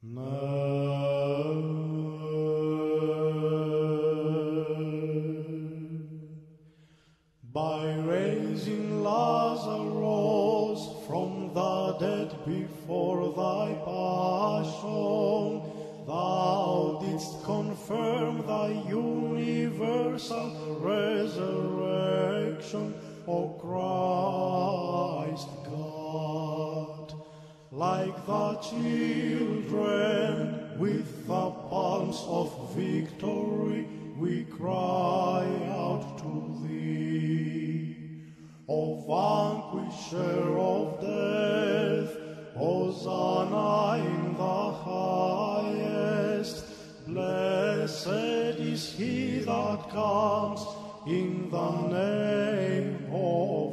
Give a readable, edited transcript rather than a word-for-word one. By raising Lazarus from the dead before thy passion, thou didst confirm thy universal resurrection, O Christ God. Like the children with the palms of victory, we cry out to thee, O vanquisher of death, Hosanna in the highest. Blessed is he that comes in the name of